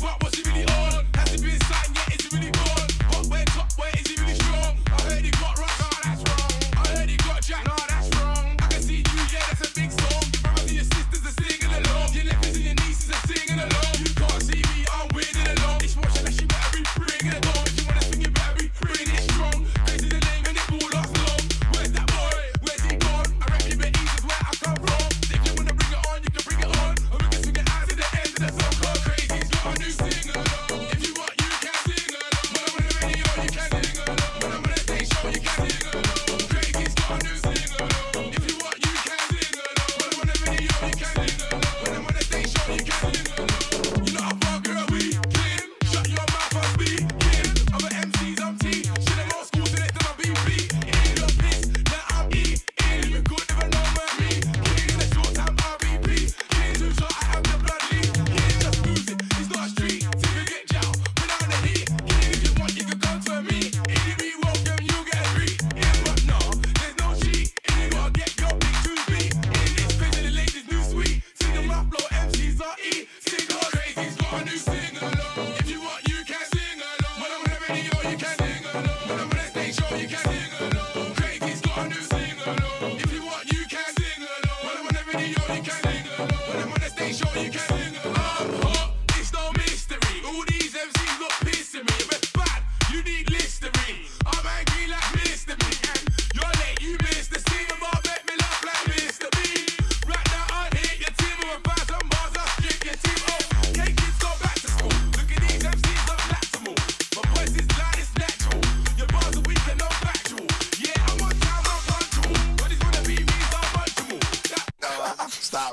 but what's he really on? Has he been signed yet? Is he really gone? Hotware, topware, is he really strong? I heard he got rock, nah, that's wrong. I heard he got jack, nah, that's wrong. I can see you, yeah, that's a big song. Your brothers and your sisters are singing along. Your nephews and your nieces are singing along. You can't see me, I'm winning along. It's watching that she better be bringing it on. If you wanna swing, you better be bringing it strong. This is the name and it ball off long. Where's that boy? Where's he gone? I reckon your ease is where I come from. If you wanna bring it on, you can bring it on. And we can swing it out to the end of the song. A new singer. If you want, you can sing along. When I'm on the radio, you can sing along. When I'm on a day show, you can sing along. Craigie's got a new singer. If you want, you can sing along. When I'm on the radio, you can sing along. When I'm on a day show, you can sing along. You're not a bar girl, we kin. Shut your mouth, I'll be kin. I'm an MC's, I'm T. Shit, I'm old school, so let them I be beat. In your piss, now I'm E. In you could never know about me. Kin in a short time, I'll be beat. Kin too short, I have the blood leak. Kin just lose it. Stop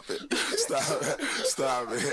it. Stop it. Stop it.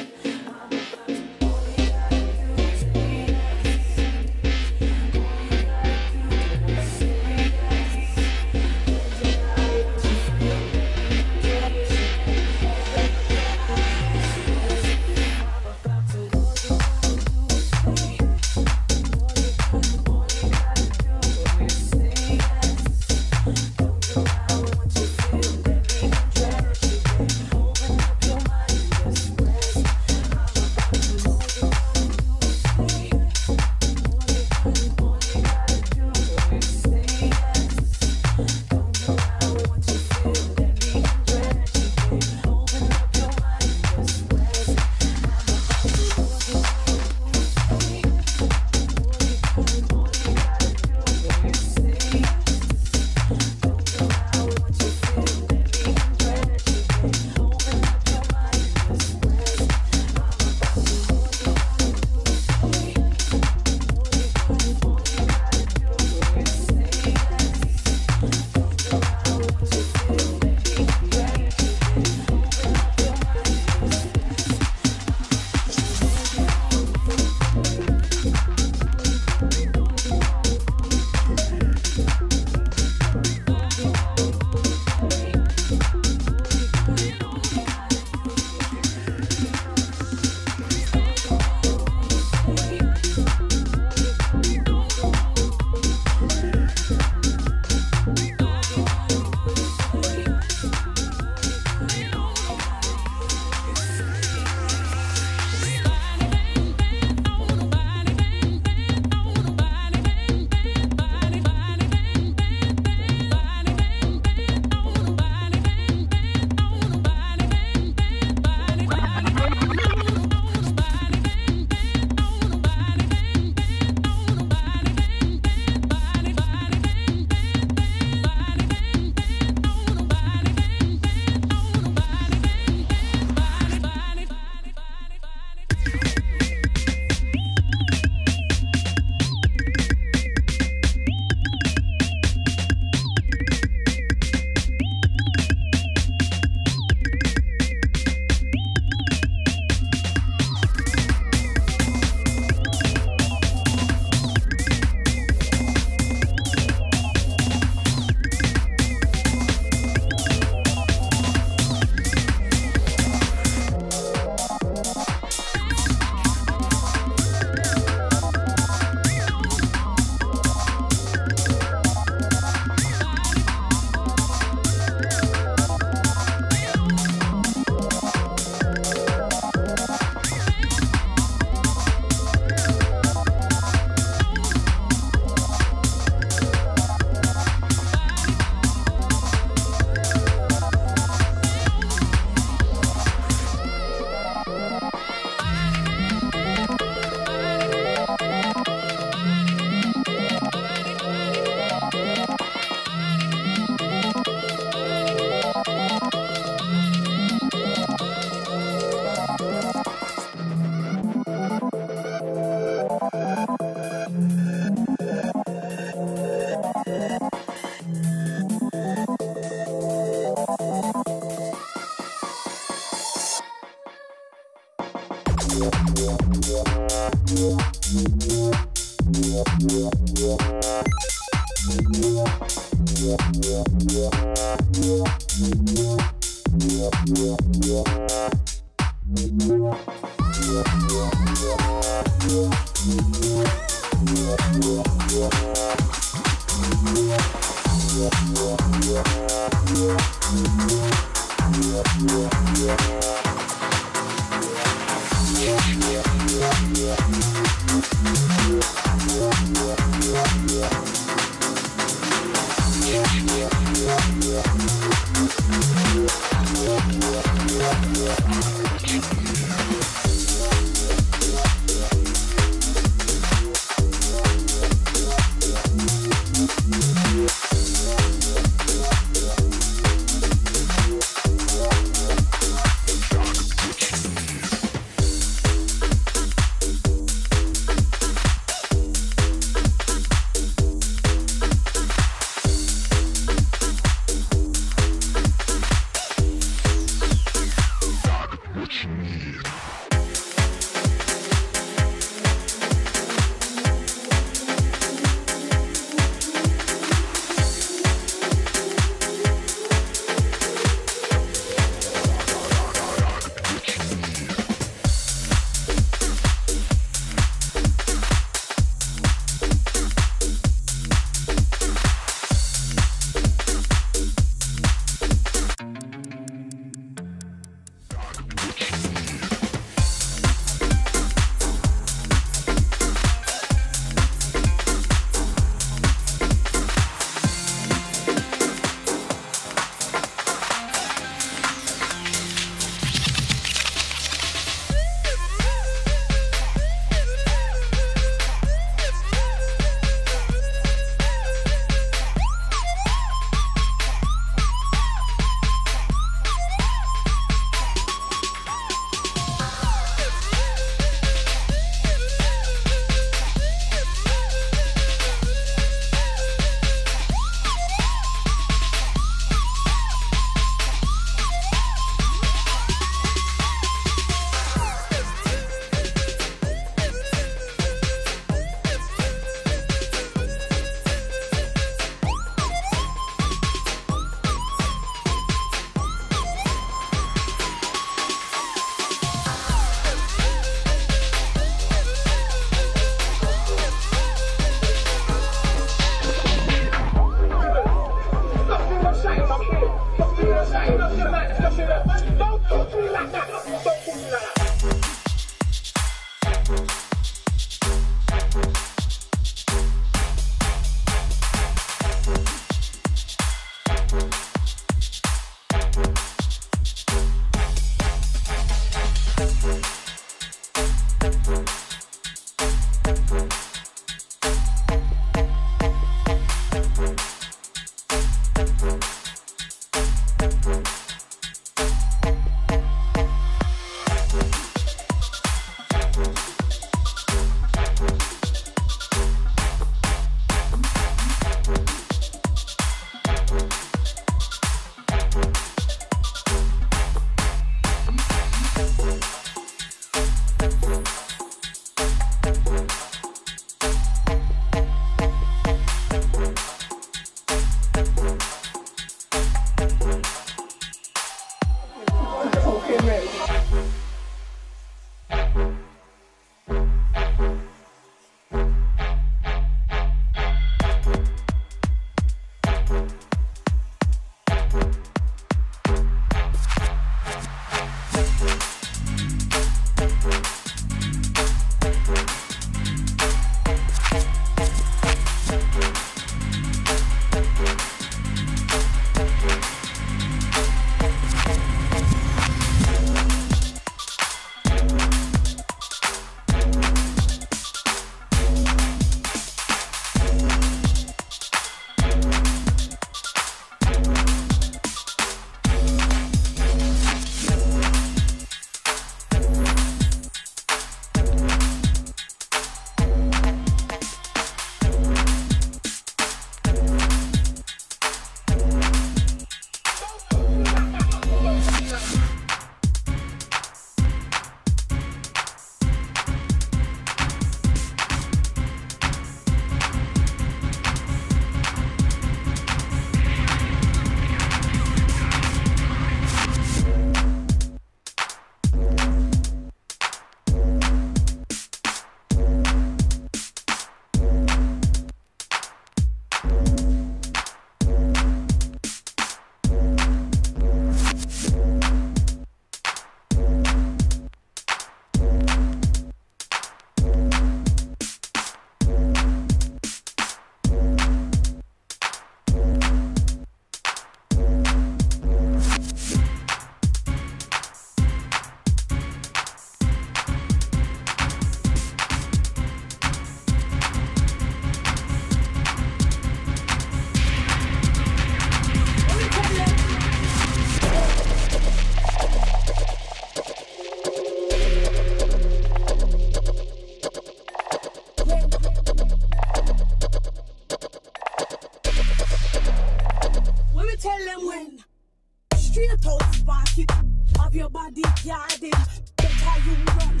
have your body guarded. That's how you run.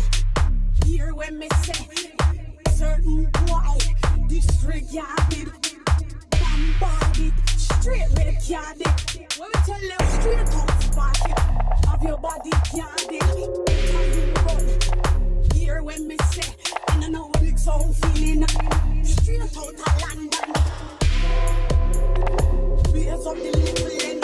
Hear when me say, certain boy disregarded, bombarded, straight regarded. When we tell them straight out spotted, have your body guarded. That's how you run. Hear when me say, I don't know it's all feeling. Straight out of London. We have something little in.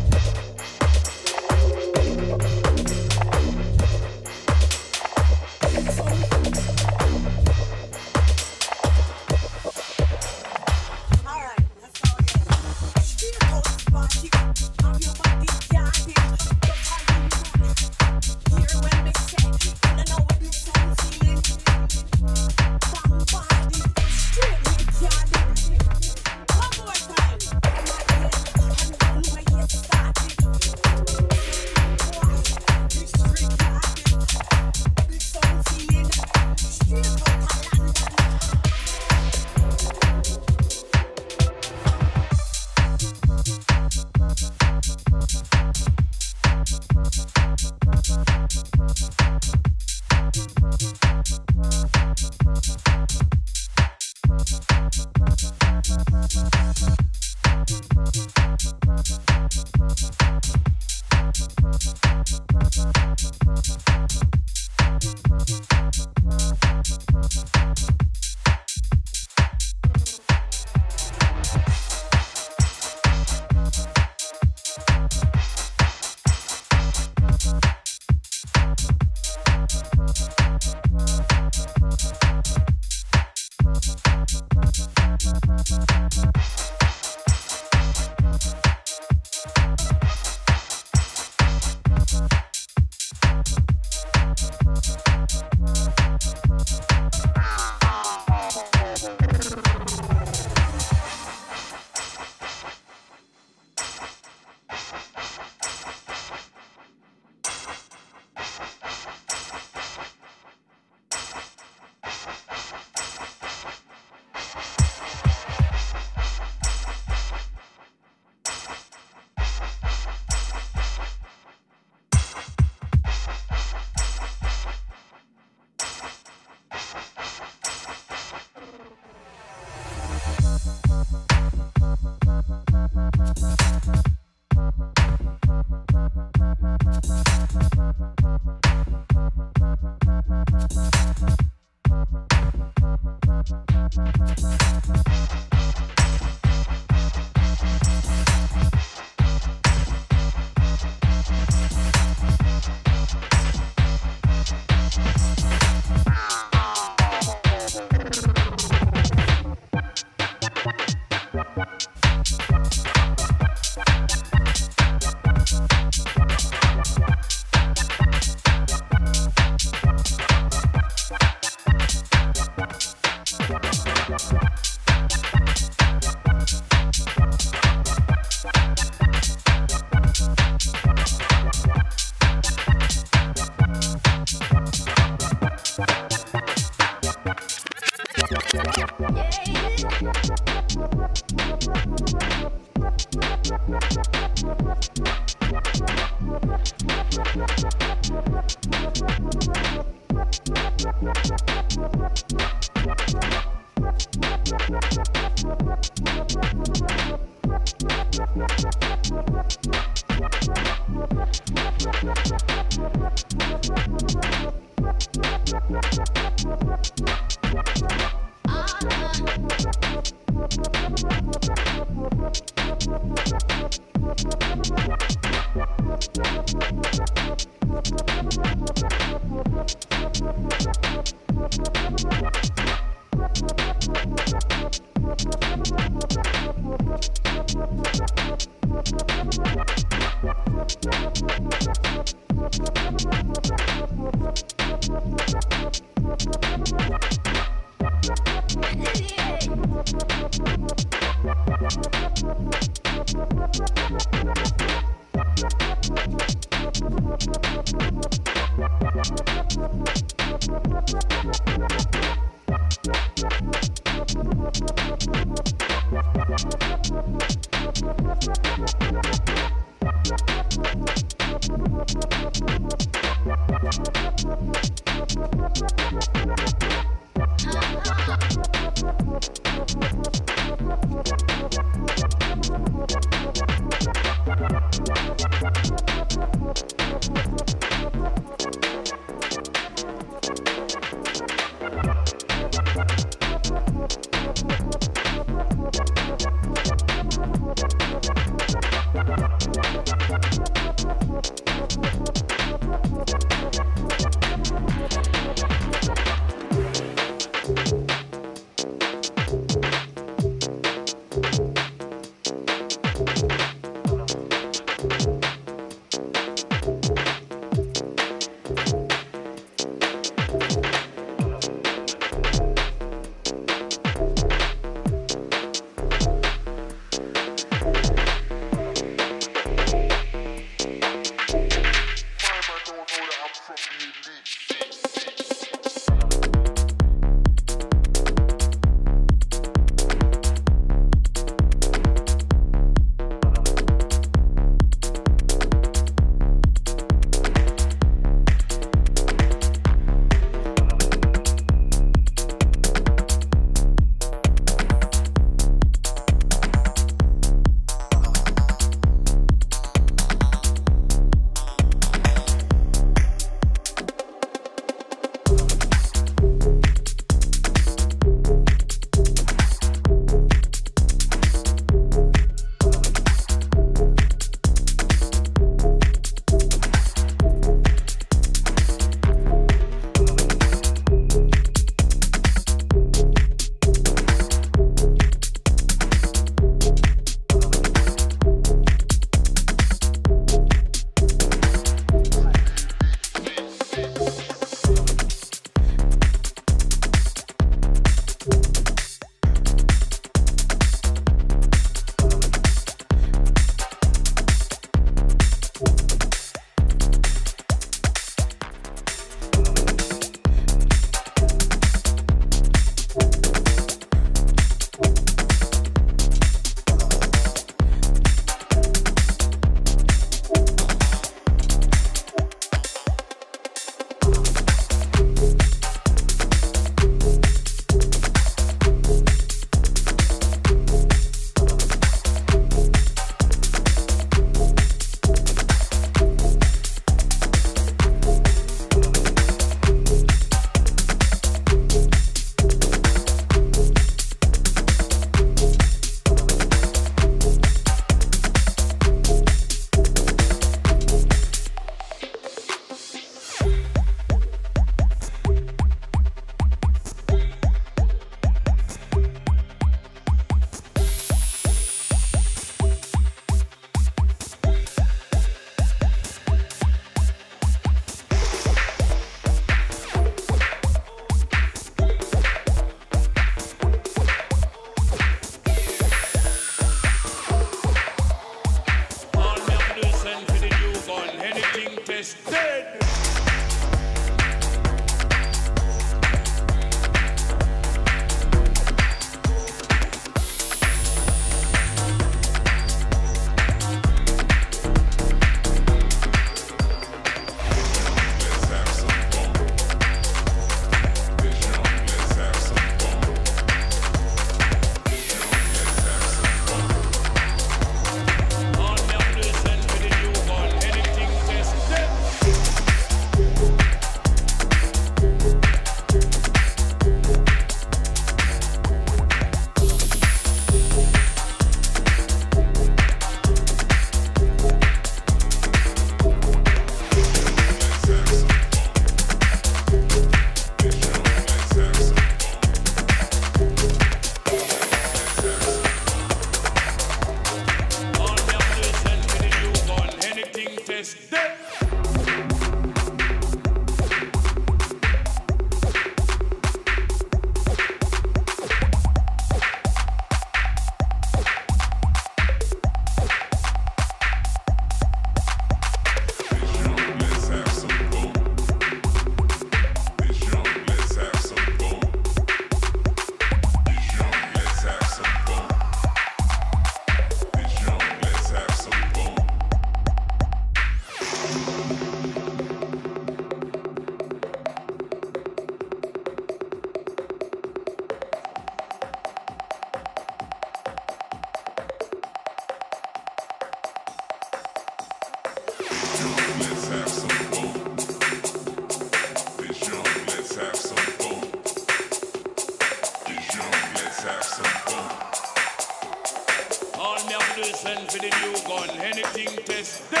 All me have to do is send for the new gun. Anything tested.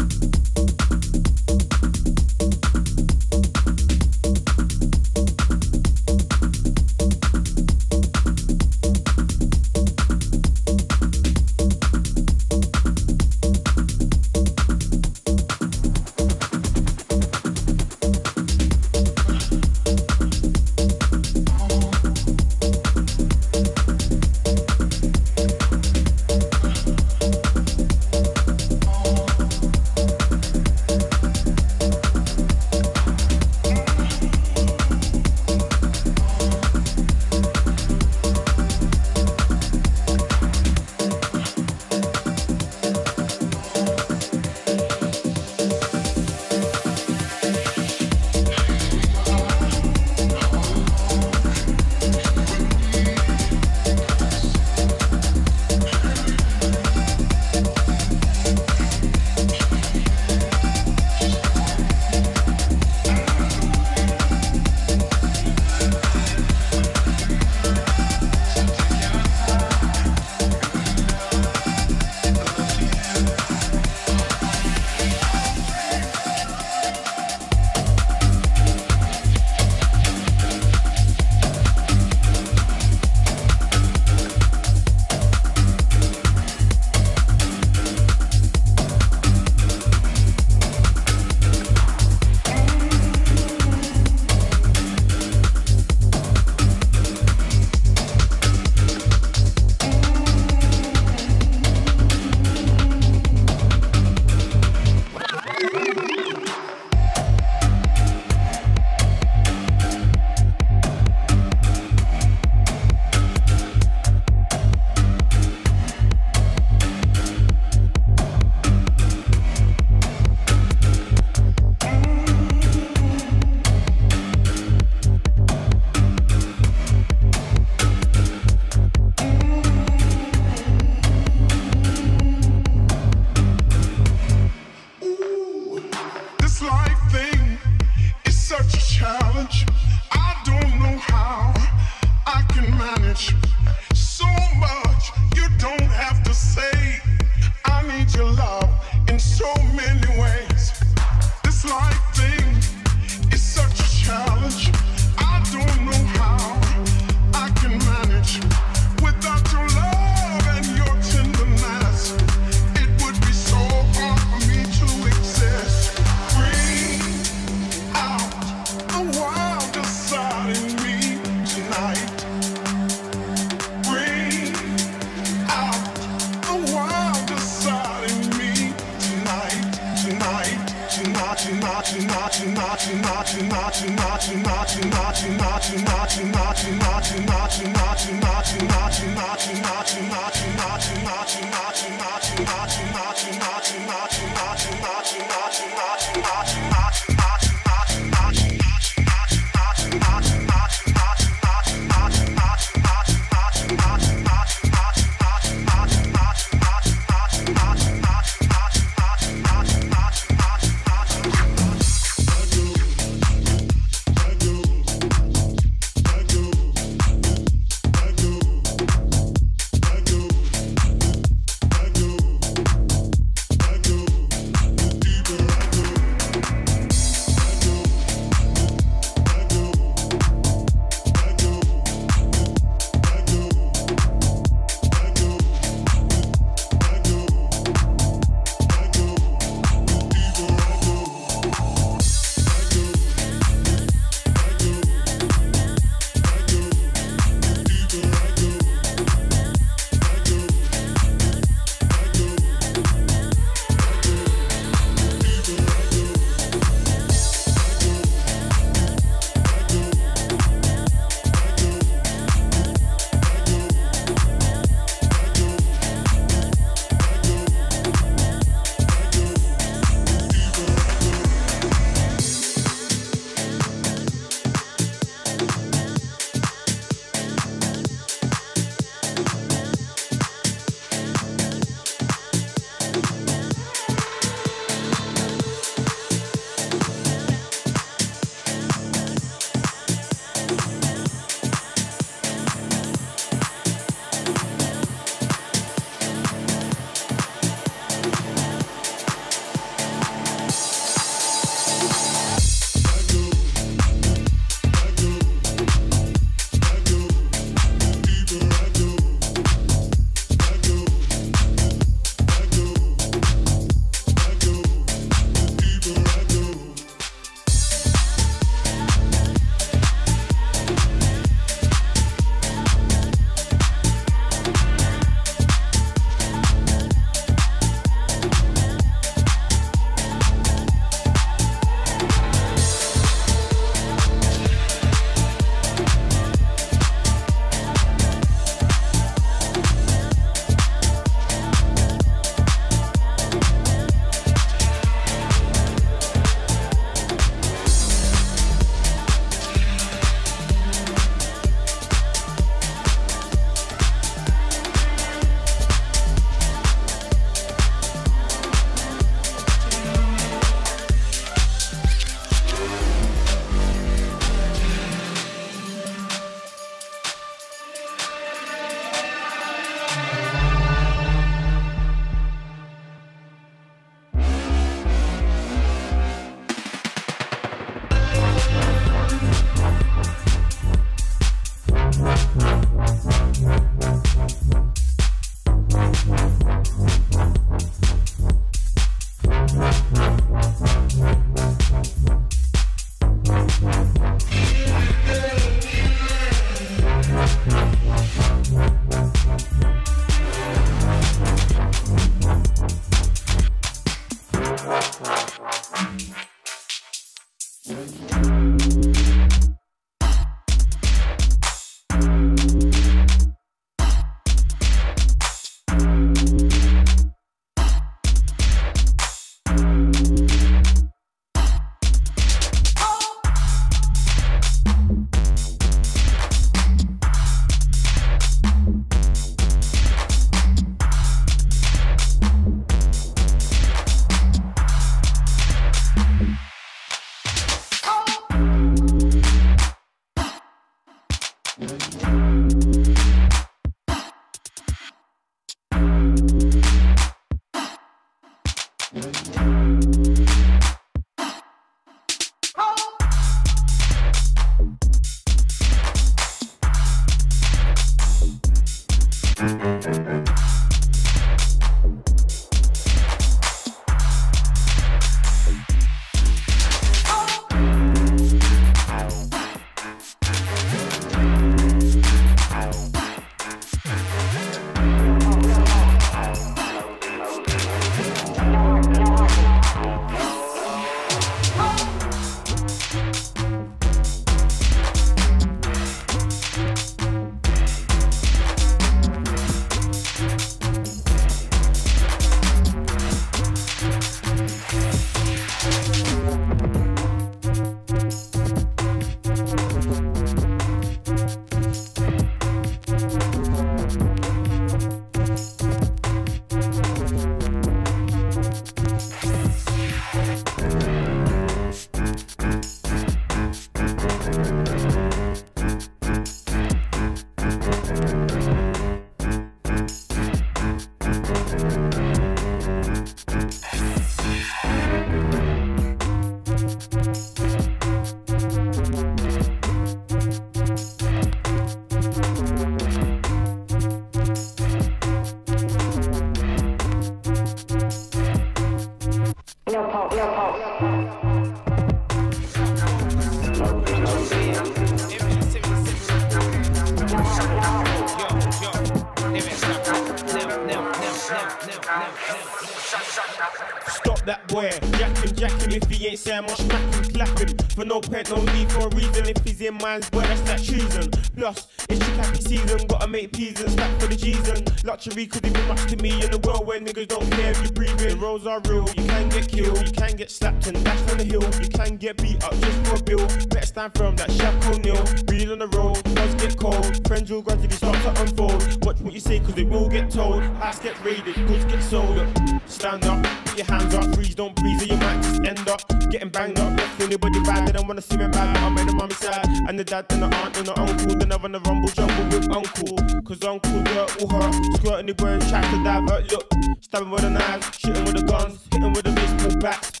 that boy. Jack him if he ain't saying much, smack him, slap him. For no point, no need for a reason. If he's in mine's boy, that's that treason. Plus, it's just happy season, gotta make peas and stack for the G's and luxury could even much to me in a world where niggas don't care if you're breathing. The roads are real, you can get killed, you can get slapped and dashed on the hill, you can get beat up just for a bill. Better stand firm, that Shaq O'Neal. Breathe on the road, does get cold, friends will gradually start to unfold. Watch what you say cause it will get told. Ass gets raided, goods get sold. Stand up, put your hands up, freeze, don't breeze or you might just end up getting banged up. Left anybody bad, they don't wanna see me mad. I'm in the mummy side, and the dad, and the aunt, and the uncle. Then I run the rumble jungle with uncle, cause uncle dirt all hurt. Squirting the boy and trying to divert, look. Stabbing with a knife, shooting with the guns, hitting with the baseball bats.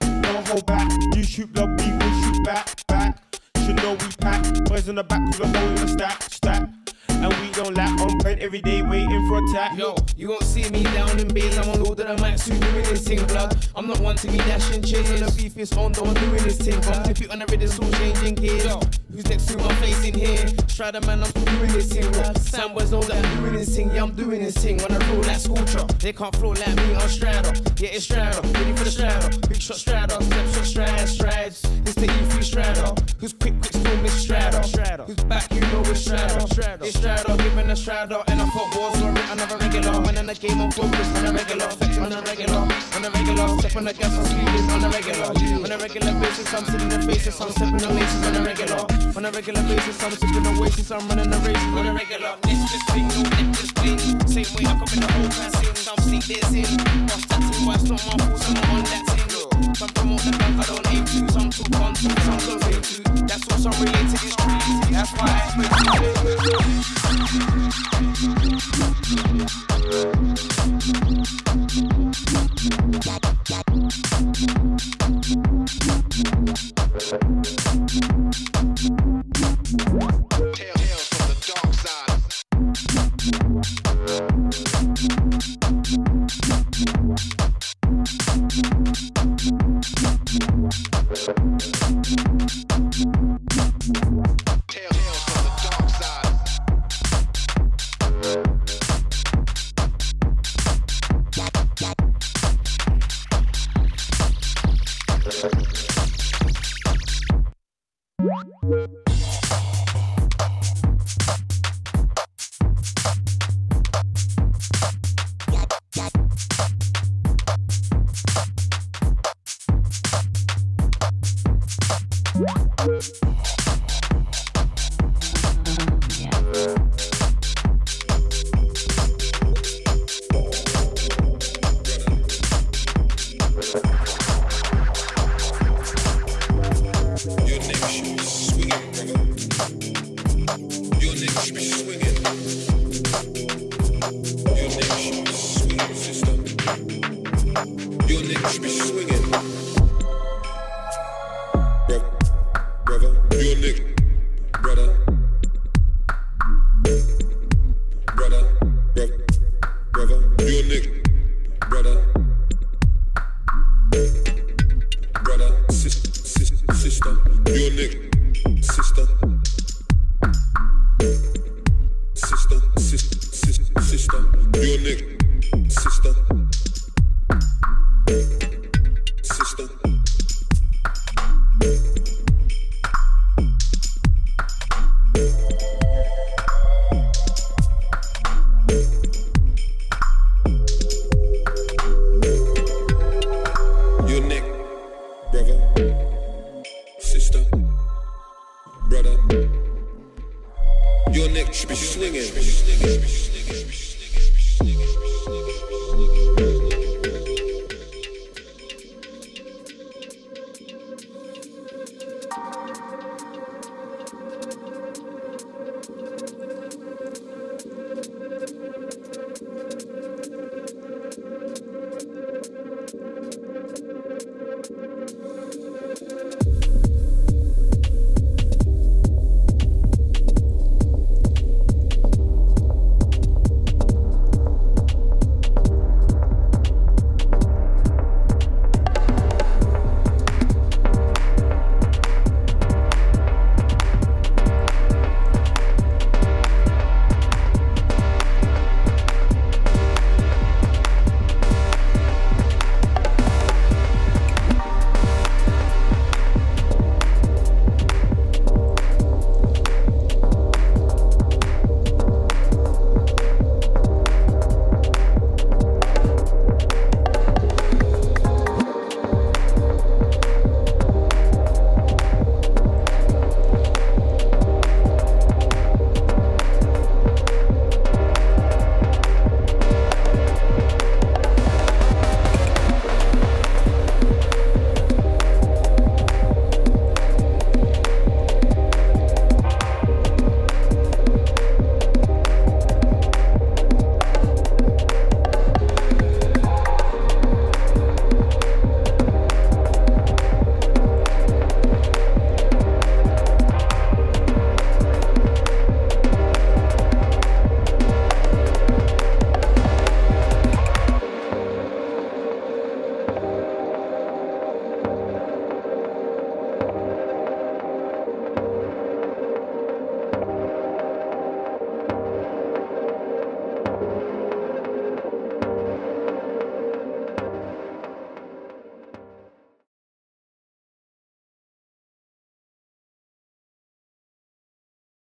Don't hold back, you shoot blood, people shoot back. Should know we pack, boys on the back with a hole in the stack. And we don't lack on print every day waiting for attack. Yo, you won't see me down in bail. I'm on all that I might suit doing this thing, blood. I'm not one to be dashing chains. And the beef is on, though I'm doing this thing, blood. If you on the red, it's all changing gear. Yo, who's next to my face in here? Strider man, I'm doing this thing, blood. Sandboys know that I'm doing this thing. Yeah, I'm doing this thing. When I roll like Scorcher, they can't flow like me. I'm Strider. Yeah, it's Strider. Ready for the Strider. Big shot Strider. Step shot strides. It's the E3 Strider. Who's quick storm is Strider. Who's back, you know it's Strider. It's Strider, giving a Strider. And I fought wars on it, another regular. When in the game I'm focused, on a regular. On a regular, step on the gas, I'm speeding on a regular. On a regular basis, I'm sitting in the faces, I'm stepping on laces. On a regular basis, I'm stepping on waist, I'm running the race. On a regular, this thing. Same way I come in the whole class in, I'm sleep this in. I'm starting my storm, I'm forcing on that thing. Some promote the bank, I don't aim to. Some too conscious, some don't aim to. That's what some relate to history. That's why Tales from the dark side. Tales from the dark side. Your neck should be swinging.